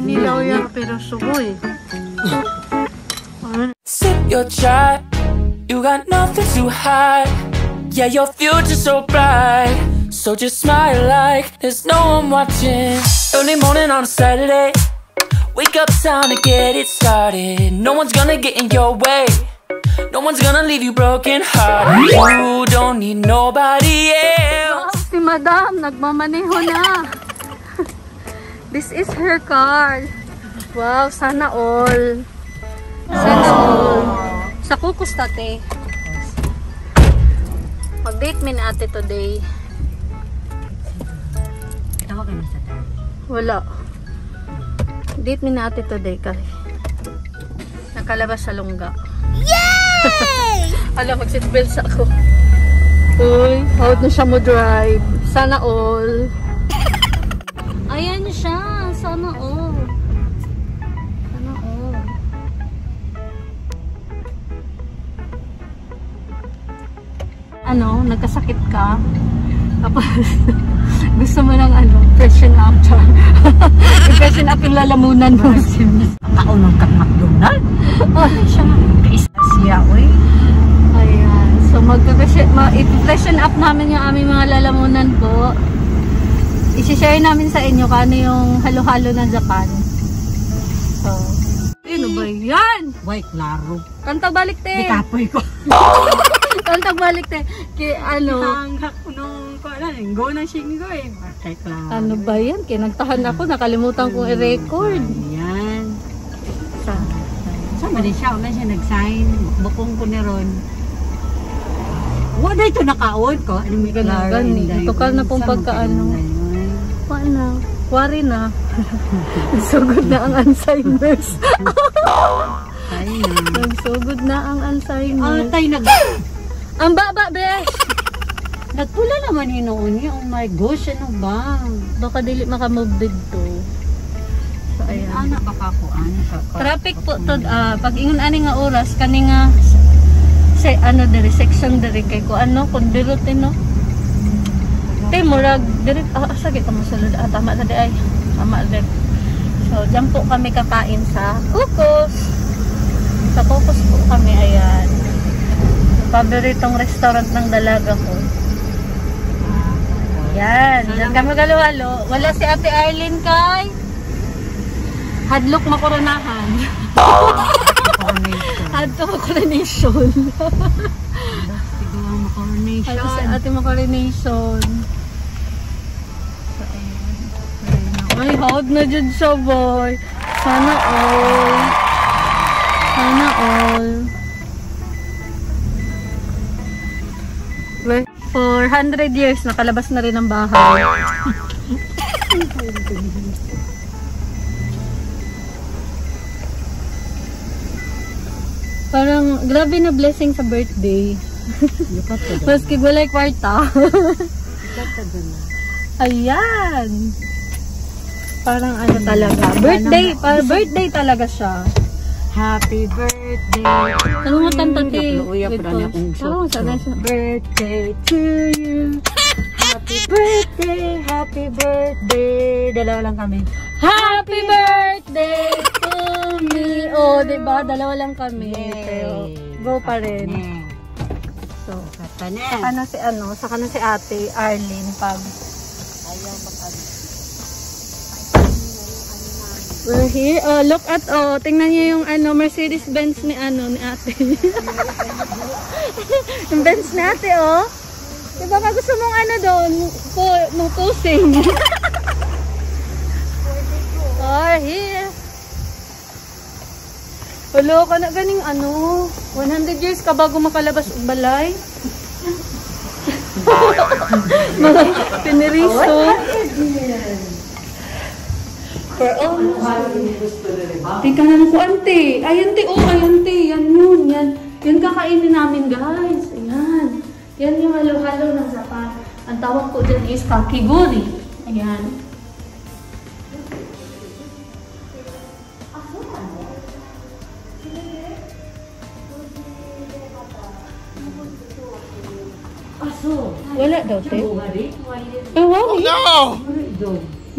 Ninilaw yan pero suboy. Sip your chai. You got nothing to hide. Yeah, your future's so bright. So just smile like there's no one watching. Early morning on a Saturday. Wake up, time to get it started. No one's gonna get in your way. No one's gonna leave you broken hearted. You don't need nobody else. Oh, si Madam, nagmamaneho na. This is her car. Wow, sana all. Sana all. Sa kukus tate. Mag-date me na ate today. Wala. Date me na ate today kasi nakalabas sa lungga. Yay! Alam, mag-seatbelt ako. Uy, out na siya mo drive. Sana all. Ayan siya. Sana all. Sana all. Ano, nagkasakit ka? Tapos, gusto mo ng ano, freshen up. I-freshen up yung lalamunan mo. Paunong kang McDonald? Ano siya? Kaisa siya, oy. Ayan. So, i-freshen up namin yung aming mga lalamunan po. I-share namin sa inyo kung ano yung halo-halo ng Japan. So, ano ba yan? Wait, klaro. Kantang balik, te. Nikapoy ko. Kantang balik, te. Kaya ano? Nanghak ko nung go na shingo eh. Okay, klaro. Ano ba yan? Kinagtahan ako. Nakalimutan kong i-record. Ayan. Saan ba din siya? Una siya nag-sign. Bukong ko na ron. Wala ito nakaon ko. Ano may klaro? Tukal na pong pagkaano. Paano? Wari na. Nagsugod na ang Alzheimer's. Nagsugod na ang Alzheimer's. Atay nag... Ang baba, besh! Nagpula naman yun noon niya. Oh my gosh, ano ba? Baka dili makamubid to. So, ayan. Ano ba ka po? Traffic po to. Pag ingon ani nga oras, kani nga say, ano dari, section dari kay ko. Ano, kundirote no? Tay, murag, dari, sakit ka masulod. Tama na di ay. Tama na. So, dyan po kami kapain sa Kukus. Sa Kukus po kami, ayan. Paboritong restaurant ng dalaga ko. Yan, diyan kami galuhalo. Wala si Ate Arlene kay hadlok makoronahan. Hadlok makoronation. Hadlok si Ate makoronation. Ay, hawad na dyan siya, boy. Sana all. Sana all. 400 years, nakalabas na rin ang bahay. Parang, grabe na blessing sa birthday. Maski walay kwarta. Ayan. Parang ano talaga. Birthday, parang birthday talaga siya. Happy birthday to you. Birthday to you. Happy birthday. Dalawa lang kami. Happy birthday to me. Oh, diba? Dalawa lang kami. Pero, go pa rin. So, saka na si Ate Arlene pag... We're here. Oh, look at, oh, tingnan niyo yung ano, Mercedes-Benz ni ano, ni ate. Yung Benz ni ate, oh. Diba ka gusto mong ano doon, mong posing. We're here. Hello, ka na ganing ano, 100 years ka bago makalabas ang balay. Mga piniriso. For all. Tika na ko, ante. Ayan, te. Oh, ayan, te. Yan yun. Yan. Yan kakainin namin, guys. Ayan. Yan yung halo-halo ng Japan. Ang tawag ko dyan is kakigori. Ayan. Aso. Wala daw, te. Oh, no!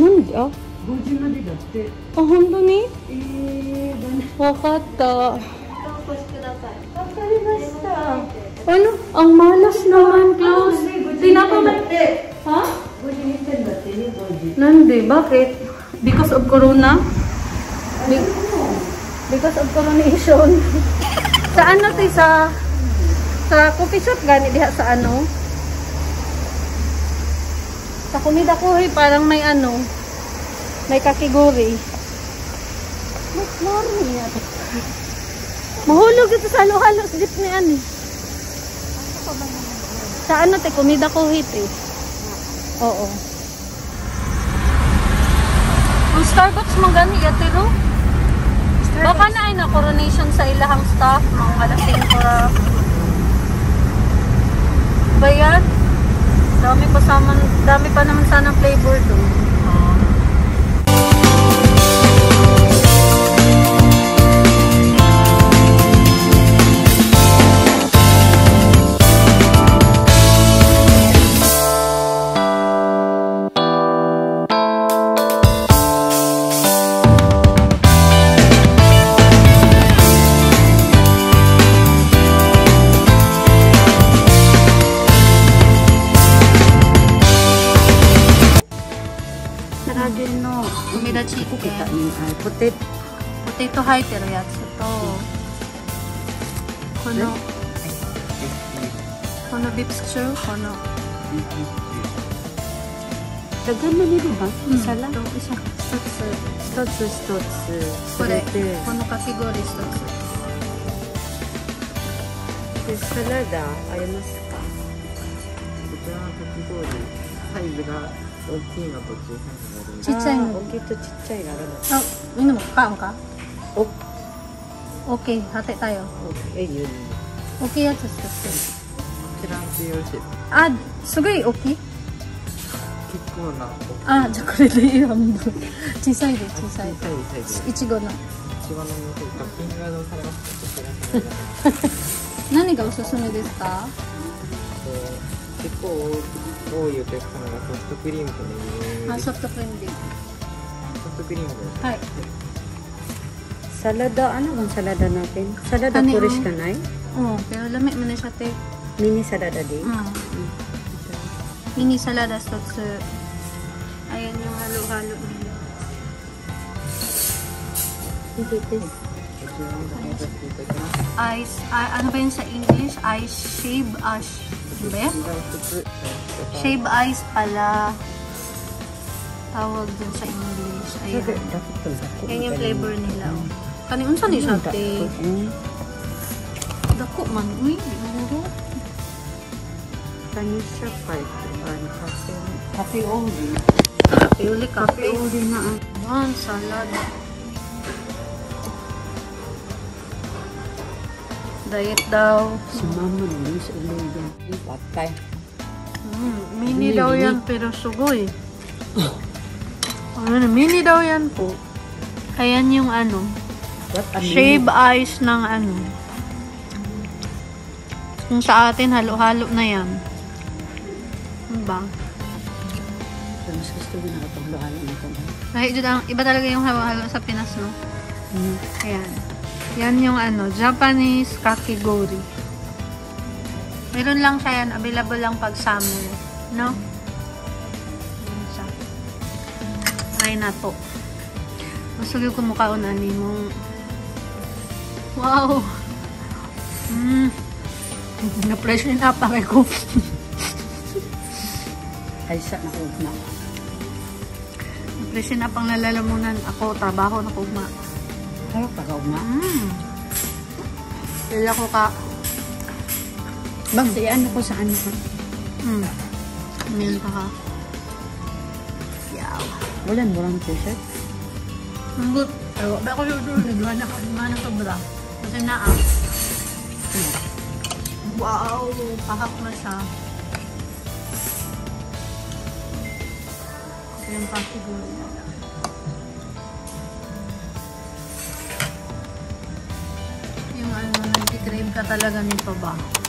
Mundi, oh. 5時までだって。あ、本当に？わかった。お越しください。わかりました。Ano ang malas naman close? Pinapabalik. Ha? 5:00 ba tayo? 5:00. Nande, bakit? Because of corona? Because of coronation. Sa ano tayo sa coffee shop gani diha sa ano? Sa kumida ko eh, parang may ano, may kakiguri. Mas morning niya ito. Mahulog ito sa halo-halo, sa dip niyan eh. Sa ano te, kumida ko hit eh. Oo. Ang Starbucks mong gani, yatiro? Baka na ay na coronation sa ilahang staff, mga kalasing para. Bayad? Dami pa naman sana flavor doon.ポテト入ってるやつとこのビプスチュー、このダガンの色がサラダ一つこれこのかき氷一つでサラダありますか？こちらのかき氷サイズが大きいのと小さいのがある。大きいと小さいがある。あ、みんなも買うか？お、OK、買ってたよ。大きいやつ使って。キランチ用紙。あ、すごい大きい？結構な。あ、じゃこれでいいよ。小さいで小さい。いちごの。いちごのトッピングがどうされますか？何がおすすめですか？結構多いお客様がソフトクリームとね。あ、ソフトクリームで。ソフトクリームで。はい。サラダ、ano bang salada natin? Salada puro siya na? Oo, pero lamig man siya te. Mini salada din. Mini salada sauce. Ayan yung halo-halo nila. Ice, ano ba yun sa English? Ice shave ash. Ba? Shave ice pala tawag dun sa English. Ayan. Yan yung flavor nila. Kaniun saan yung sate? Dako man. Uy, muro. Kaniun siya pipe. Kape only. Kape only. Kape only na. Ayan, salad. Diet daw. Si mama nyo sa ulo. Patay. Mini daw yan pero sugoy. Mini daw yan po. Ayan yung ano. Shave ice ng ano. Kung sa atin halo-halo na yan. Ano ba? Mas gusto ko nakapagluhalo nito. Iba talaga yung halo-halo sa Pinas, no? Ayan. Yan yung ano, Japanese kakigori. Meron lang siya yan, available lang pag summer, no? Try na to. Masugyo ko mukaon ani mong. Wow! Na-pressure na pa ko. Ay, siya na. Na-pressure na pang nalalamunan ako, trabaho na kugma. Kaya pagaw na. Lala ko ka. Bang, dayaan ako sa ano ka. Meron ka ka. Yaw. Walan mo lang t-shirt? Ang good. Ewa, bako yung doon. Nagwana ka bra. Kasi naa. Wow, pahak na siya. Yung pakiguro na. Ano, nag-crave ka talaga nito ba?